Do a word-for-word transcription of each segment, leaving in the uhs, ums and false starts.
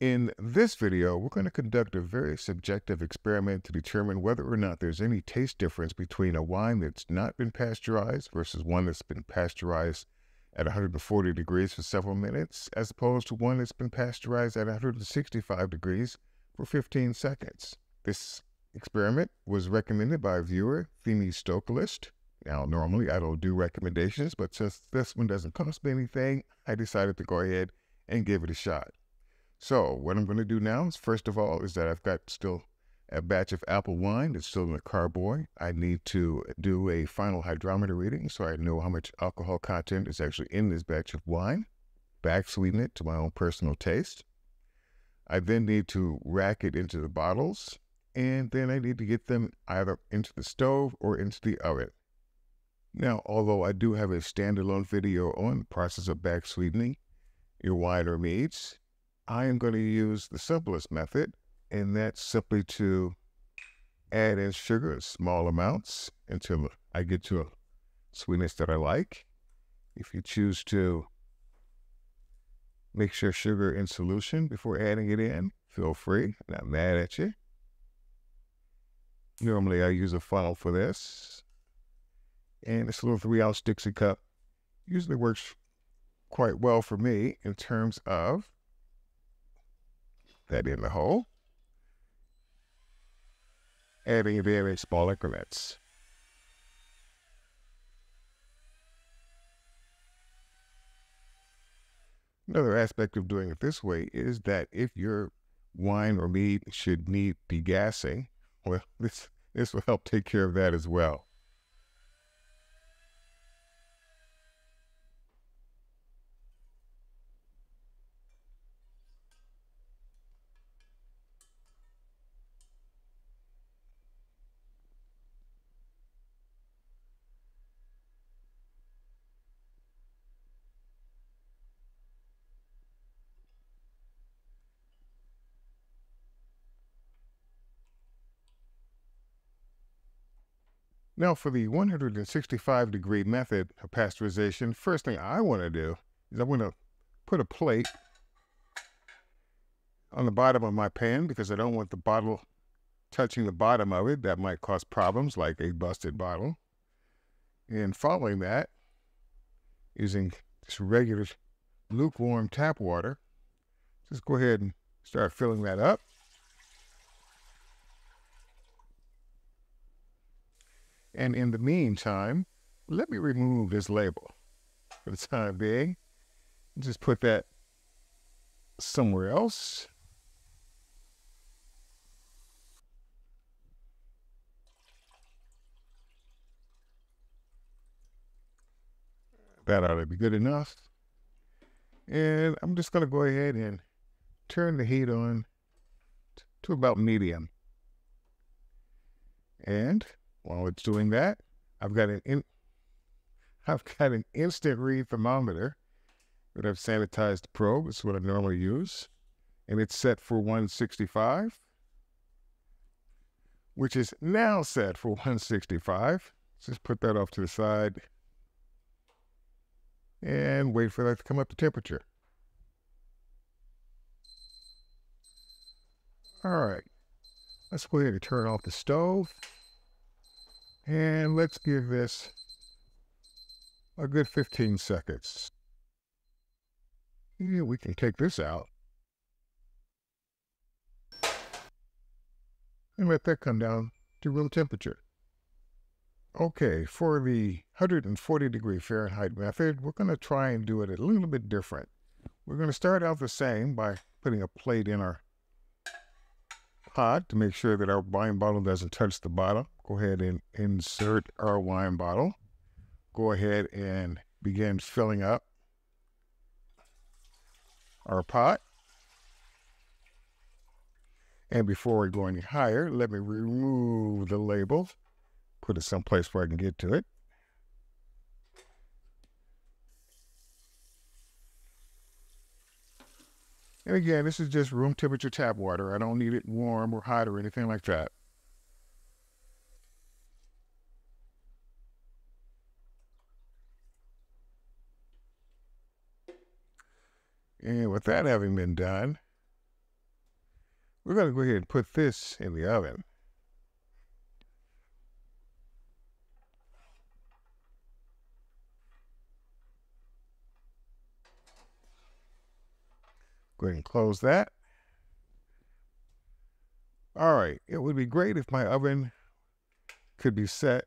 In this video, we're going to conduct a very subjective experiment to determine whether or not there's any taste difference between a wine that's not been pasteurized versus one that's been pasteurized at one hundred forty degrees for several minutes, as opposed to one that's been pasteurized at one hundred sixty-five degrees for fifteen seconds. This experiment was recommended by viewer Femi Stokalist. Now, normally I don't do recommendations, but since this one doesn't cost me anything, I decided to go ahead and give it a shot. So what I'm going to do now is, first of all, is that I've got still a batch of apple wine that's still in the carboy. I need to do a final hydrometer reading so I know how much alcohol content is actually in this batch of wine, back sweeten it to my own personal taste. I then need to rack it into the bottles, and then I need to get them either into the stove or into the oven. Now, although I do have a standalone video on the process of back sweetening your wine or meats, I am going to use the simplest method, and that's simply to add in sugar in small amounts until I get to a sweetness that I like. If you choose to mix your sugar in solution before adding it in, feel free, I'm not mad at you. Normally I use a funnel for this, and this little three ounce Dixie cup usually works quite well for me in terms of that in the hole, adding in very small increments. Another aspect of doing it this way is that if your wine or meat should need degassing, well, this, this will help take care of that as well. Now, for the one hundred sixty-five degree method of pasteurization, first thing I want to do is I want to put a plate on the bottom of my pan because I don't want the bottle touching the bottom of it. That might cause problems like a busted bottle. And following that, using just regular lukewarm tap water, just go ahead and start filling that up. And in the meantime, let me remove this label for the time being. Just put that somewhere else. That ought to be good enough. And I'm just going to go ahead and turn the heat on to about medium. And while it's doing that, I've got an in, I've got an instant read thermometer that I've sanitized the probe. It's what I normally use, and it's set for one sixty-five, which is now set for one sixty-five. Let's just put that off to the side and wait for that to come up to temperature. All right, let's go ahead and turn off the stove. And let's give this a good fifteen seconds. Yeah, we can take this out and let that come down to room temperature. Okay, for the one hundred forty degree Fahrenheit method, we're going to try and do it a little bit different. We're going to start out the same by putting a plate in our pot to make sure that our wine bottle doesn't touch the bottom. Go ahead and insert our wine bottle. Go ahead and begin filling up our pot. And before we go any higher, let me remove the label, put it someplace where I can get to it. And again, this is just room temperature tap water. I don't need it warm or hot or anything like that. And with that having been done, we're going to go ahead and put this in the oven. Go ahead and close that. All right, it would be great if my oven could be set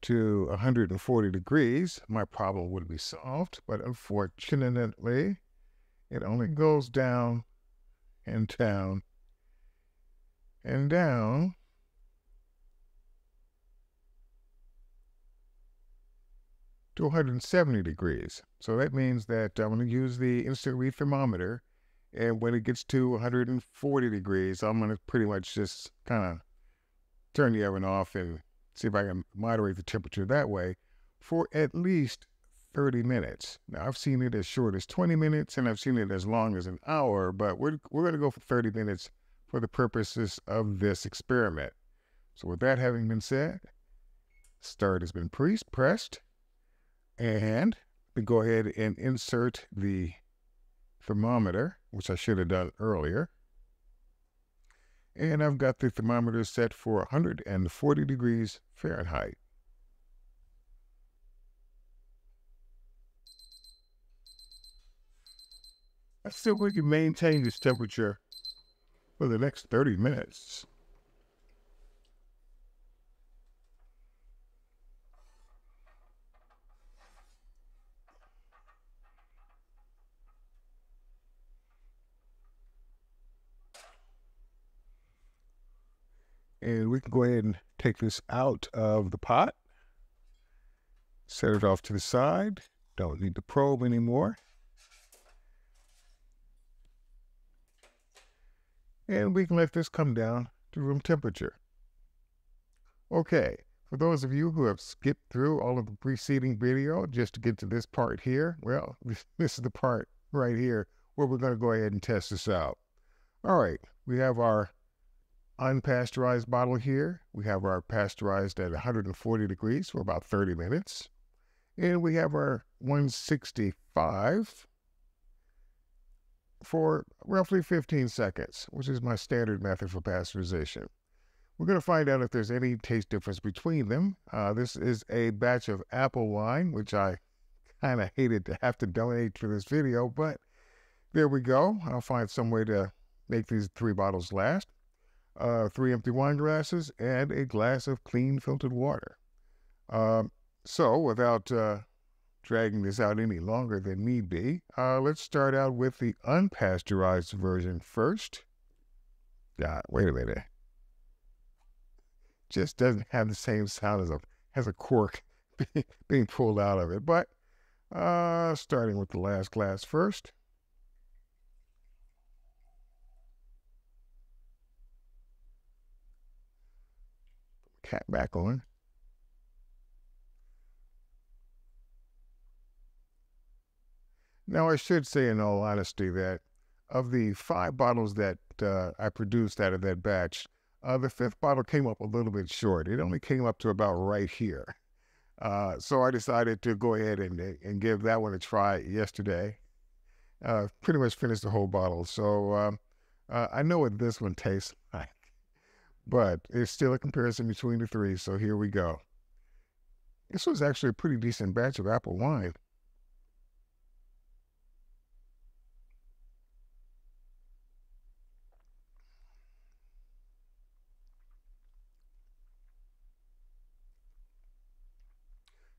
to one hundred forty degrees. My problem would be solved, but unfortunately, it only goes down and down and down. To one hundred seventy degrees. So that means that I'm going to use the instant read thermometer, and when it gets to one hundred forty degrees, I'm going to pretty much just kind of turn the oven off and see if I can moderate the temperature that way for at least thirty minutes. Now, I've seen it as short as twenty minutes, and I've seen it as long as an hour, but we're, we're going to go for thirty minutes for the purposes of this experiment. So with that having been said, start has been pre-pressed. And we go ahead and insert the thermometer, which I should have done earlier. And I've got the thermometer set for one hundred forty degrees Fahrenheit. I still think we can maintain this temperature for the next thirty minutes. And we can go ahead and take this out of the pot, set it off to the side. Don't need the probe anymore. And we can let this come down to room temperature. Okay, for those of you who have skipped through all of the preceding video just to get to this part here, well, this, this is the part right here where we're gonna go ahead and test this out. All right, we have our unpasteurized bottle here. We have our pasteurized at one hundred forty degrees for about thirty minutes. And we have our one sixty-five for roughly fifteen seconds, which is my standard method for pasteurization. We're going to find out if there's any taste difference between them. Uh, this is a batch of apple wine, which I kind of hated to have to donate for this video, but there we go. I'll find some way to make these three bottles last. Uh, three empty wine glasses and a glass of clean filtered water. Um, so without uh, dragging this out any longer than need be, uh, let's start out with the unpasteurized version first. God, wait a minute. Just doesn't have the same sound as a, has a cork being pulled out of it. But uh, starting with the last glass first. Cap back on. Now, I should say in all honesty that of the five bottles that uh, I produced out of that batch, uh, the fifth bottle came up a little bit short. It only came up to about right here. Uh, so I decided to go ahead and, and give that one a try yesterday. Uh, pretty much finished the whole bottle. So um, uh, I know what this one tastes like. But it's still a comparison between the three, so here we go. This was actually a pretty decent batch of apple wine.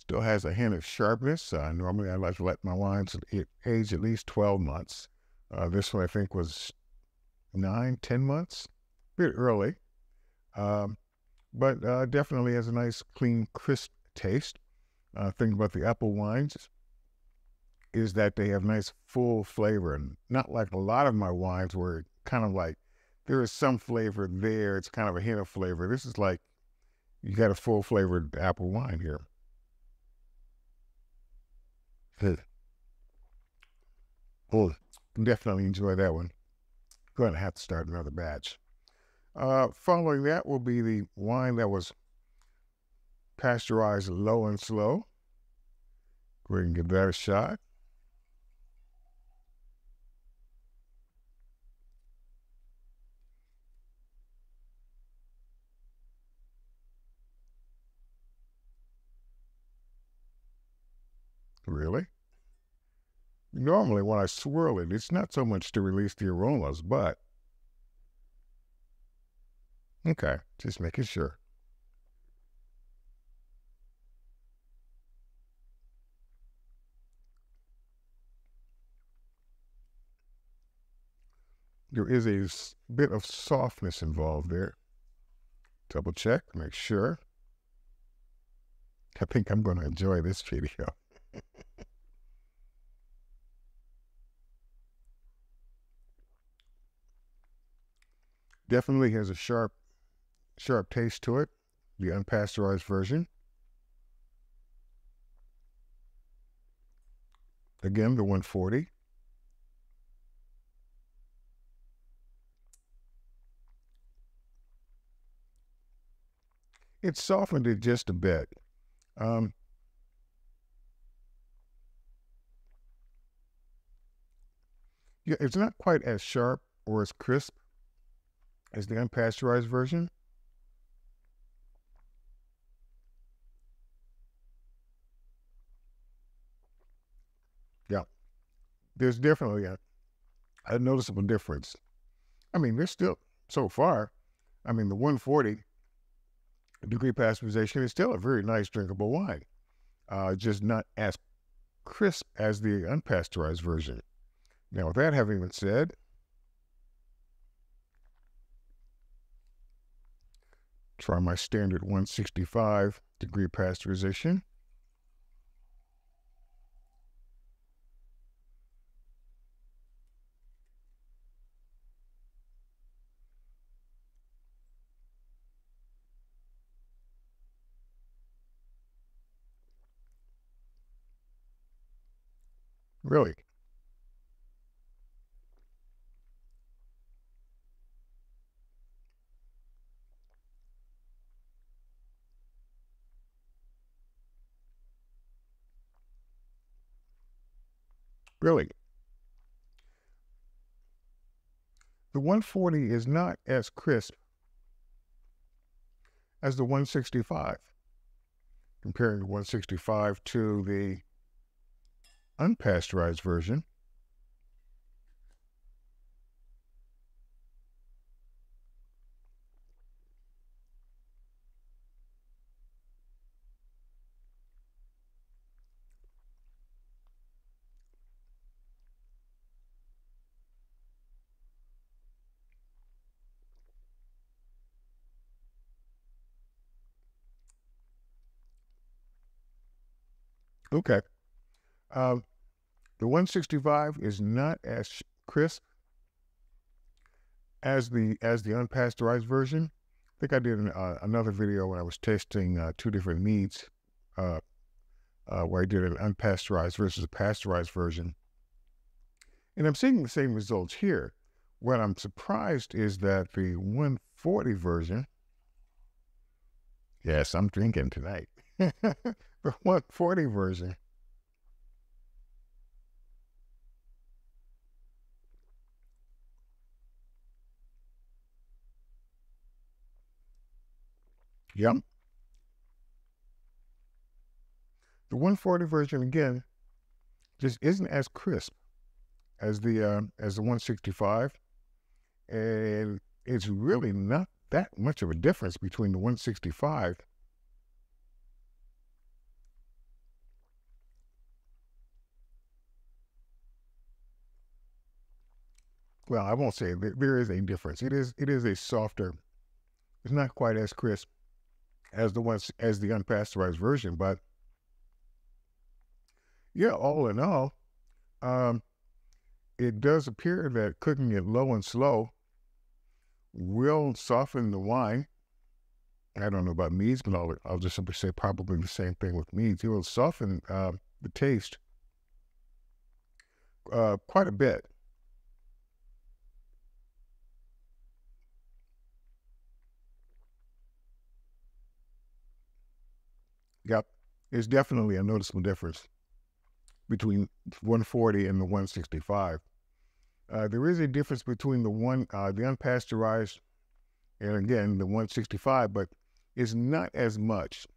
Still has a hint of sharpness. Uh, normally I like to let my wines age at least twelve months. Uh, this one I think was nine, ten months, a bit early. Um, but uh, definitely has a nice, clean, crisp taste. Uh, thing about the apple wines is that they have nice, full flavor, and not like a lot of my wines where kind of like there is some flavor there. It's kind of a hint of flavor. This is like you got a full-flavored apple wine here. Oh, definitely enjoy that one. Going to have to start another batch. Uh, following that will be the wine that was pasteurized low and slow. Go ahead and give that a shot. Really? Normally when I swirl it, it's not so much to release the aromas, but... Okay, just making sure. There is a bit of softness involved there. Double check, make sure. I think I'm going to enjoy this video. Definitely has a sharp, sharp taste to it, the unpasteurized version. Again, the one forty. It softened it just a bit. Um, yeah, it's not quite as sharp or as crisp as the unpasteurized version. Yeah, there's definitely a, a noticeable difference. I mean, there's still, so far, I mean, the one forty, degree pasteurization is still a very nice drinkable wine, uh, just not as crisp as the unpasteurized version. Now, with that having been said, try my standard one sixty-five degree pasteurization. Really? Really? The one forty is not as crisp as the one sixty-five. Comparing the one sixty-five to the unpasteurized version. Okay. Um, The one sixty-five is not as crisp as the as the unpasteurized version. I think I did an, uh, another video when I was tasting uh, two different meads, uh, uh, where I did an unpasteurized versus a pasteurized version. And I'm seeing the same results here. What I'm surprised is that the one forty version, yes, I'm drinking tonight, the one forty version Yep. The one forty version, again, just isn't as crisp as the uh, as the one sixty-five, and it's really not that much of a difference between the one sixty-five well, I won't say that there is a difference. It is it is a softer, it's not quite as crisp as the ones as the unpasteurized version, but yeah, all in all, um, it does appear that cooking it low and slow will soften the wine. I don't know about meads, but I'll, I'll just simply say probably the same thing with meads. It will soften uh, the taste uh, quite a bit. Yep, there's definitely a noticeable difference between one forty and the one sixty-five. Uh, there is a difference between the one, uh, the unpasteurized, and again the one sixty-five, but it's not as much.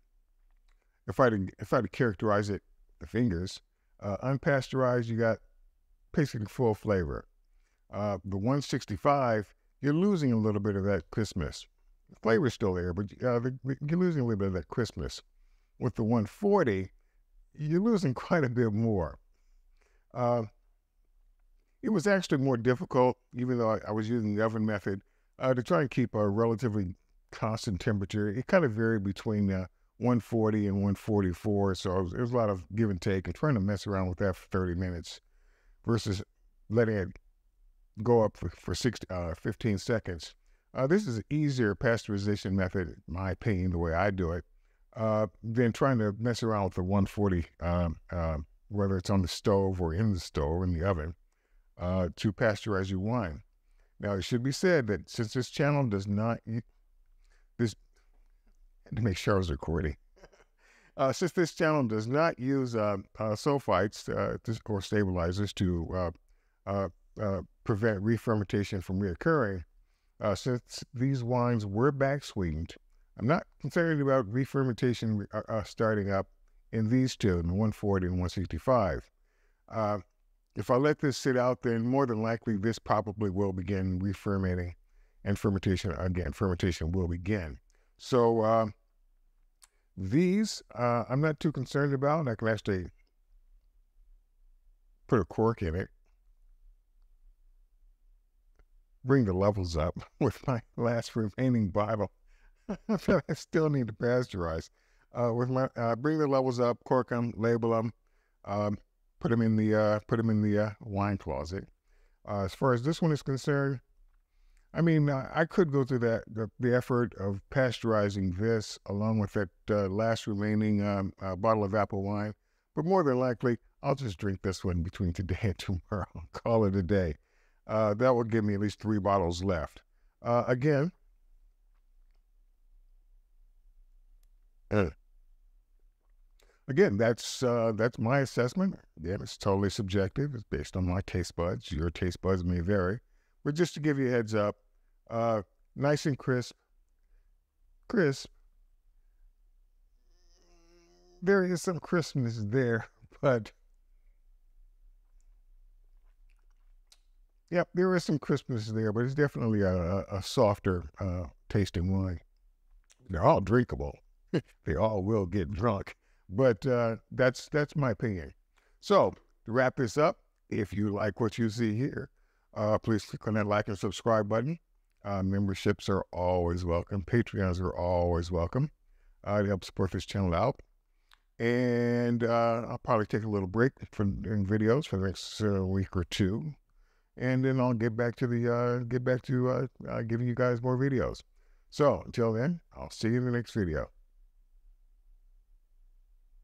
If I had to, if I had to characterize it, the fingers, Uh, unpasteurized, you got basically full flavor. Uh, the one sixty-five, you're losing a little bit of that crispness. The flavor's still there, but uh, you're losing a little bit of that crispness. With the one forty, you're losing quite a bit more. Uh, it was actually more difficult, even though I, I was using the oven method, uh, to try and keep a relatively constant temperature. It kind of varied between uh, one forty and one forty-four, so it was, it was a lot of give and take and trying to mess around with that for thirty minutes versus letting it go up for, for six, uh, fifteen seconds. Uh, this is an easier pasteurization method, in my opinion, the way I do it, uh, than trying to mess around with the one forty, um, uh, whether it's on the stove or in the stove, in the oven, uh, to pasteurize your wine. Now, it should be said that since this channel does not, this, to make sure I was recording, uh, since this channel does not use uh, uh, sulfites uh, or stabilizers to uh, uh, uh, prevent refermentation from reoccurring, Uh, since these wines were back sweetened, I'm not concerned about re-fermentation uh, starting up in these two, in the one forty and one sixty-five. Uh, if I let this sit out, then more than likely this probably will begin re-fermenting, and fermentation again, fermentation will begin. So uh, these uh, I'm not too concerned about. I can actually put a cork in it, bring the levels up with my last remaining bottle that I still need to pasteurize. Uh, with my uh, bring the levels up, cork them, label them, um, put them in the uh, put them in the uh, wine closet. Uh, as far as this one is concerned, I mean, uh, I could go through that the, the effort of pasteurizing this along with that uh, last remaining um, uh, bottle of apple wine, but more than likely, I'll just drink this one between today and tomorrow. I'll call it a day. Uh, that would give me at least three bottles left. Uh, again, uh, again, that's uh, that's my assessment. Yeah, it's totally subjective. It's based on my taste buds. Your taste buds may vary, but just to give you a heads up, uh, nice and crisp, crisp. There is some crispness there, but. Yep, there is some crispness there, but it's definitely a, a, a softer uh, tasting wine. They're all drinkable. They all will get drunk, but uh, that's that's my opinion. So to wrap this up, if you like what you see here, uh, please click on that like and subscribe button. Uh, memberships are always welcome. Patreons are always welcome. Uh, to help support this channel out. And uh, I'll probably take a little break from doing videos for the next uh, week or two. And then I'll get back to the uh, get back to uh, uh, giving you guys more videos. So until then, I'll see you in the next video.